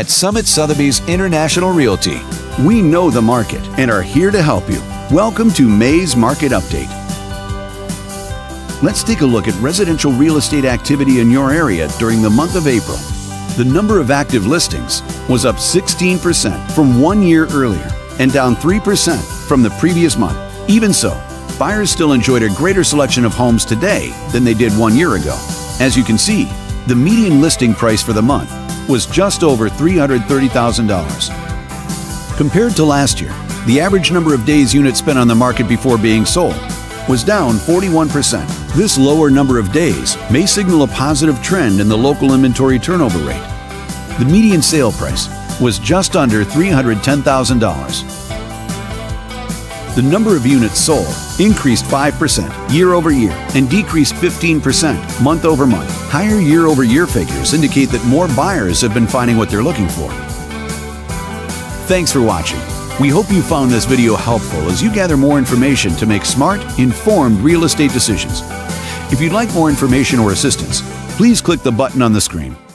at Summit Sotheby's International Realty. We know the market and are here to help you. Welcome to May's Market Update. Let's take a look at residential real estate activity in your area during the month of April. The number of active listings was up 16% from 1 year earlier and down 3% from the previous month. Even so, buyers still enjoyed a greater selection of homes today than they did 1 year ago. As you can see, the median listing price for the month was just over $330,000. Compared to last year, the average number of days units spent on the market before being sold was down 41%. This lower number of days may signal a positive trend in the local inventory turnover rate. The median sale price was just under $310,000. The number of units sold increased 5% year over year and decreased 15% month over month. Higher year over year figures indicate that more buyers have been finding what they're looking for. Thanks for watching. We hope you found this video helpful as you gather more information to make smart, informed real estate decisions. If you'd like more information or assistance, please click the button on the screen.